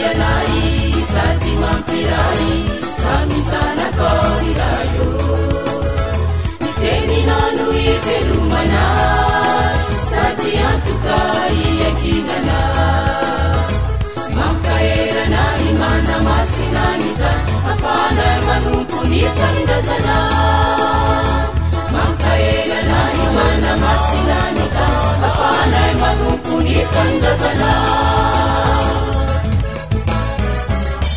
Yanai, Santi Mampirai, Sami Sana Korirayo, Niteni Nonu Iterumana, Santi Antukai Yakinana, Makaera Nai Mana Masinanita, Apana Manupunita Indazana, Makaera Nai Mana Masinanita, Apana Manupunita Indazana.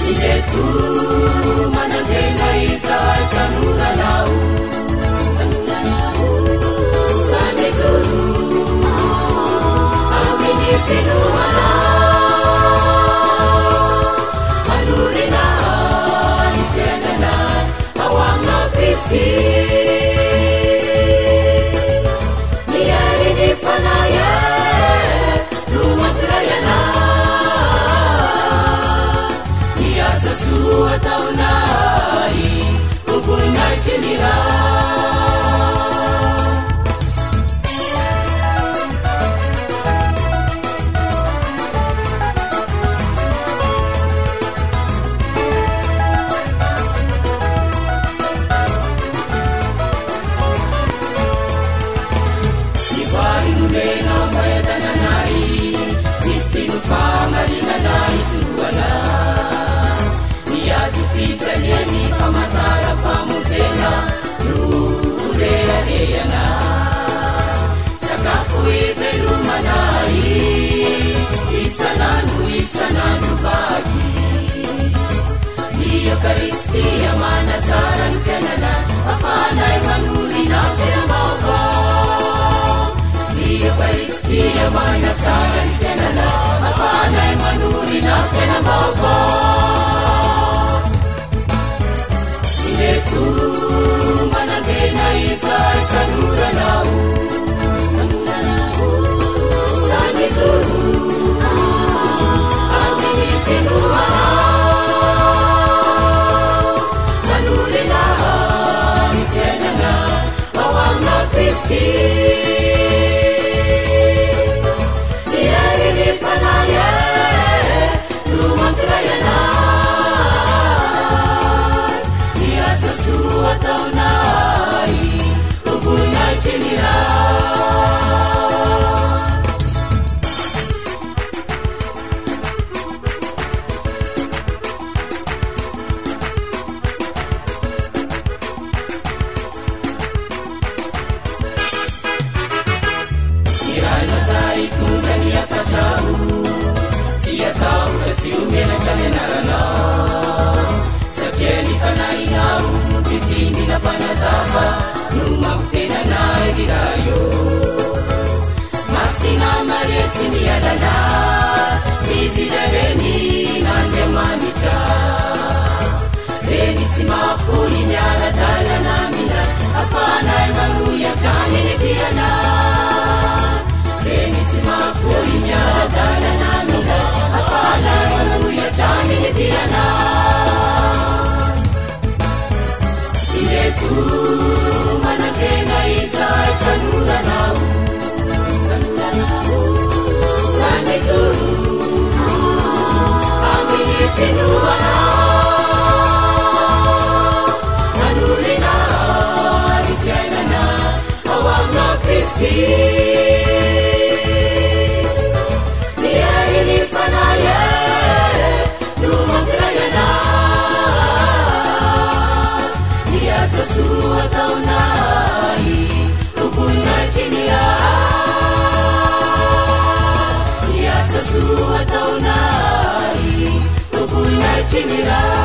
Nidetu manatena isa kanuna lau sane zuru amini finuana alurina ifenana awanga pisti niyari nifanaya lumatrayana Ataunai ukunai chinira Nivari nulena mayadana nai Nistinu famarina nai suwana Italiani famatara famuzena Lurela deyana Sakafu ibelumanai Isananu pagi Niyo karistia manatara nkenana Afanai manuri na fena maoko Niyo karistia manatara nkenana Afanai manuri na fena maoko Nidetu manatena isa kanura nau sani zuru amini finua manure na ifenana awanga pisti niyari nifanaya lumatrayana Ataunai ukunai chinira Irana sai kundani apachau Tia tau kasiumena kanenarana Sajeni kanainau Chini na panazaba Numaptena na edirayo Masina mareti ni adana Vizidareni nande manita Reni timafuri nyara dala na mina Afana emanu ya jani ni diana Reni timafuri nyara dala na mina Afana emanu ya jani ni diana Nidetu manatena isa kanura nau sane zuru amini finuana kanurina ifenana awanga pisti niyari nifanaya lumatrayana Sua taunai ukunai chinira Ia sua taunai ukunai chinira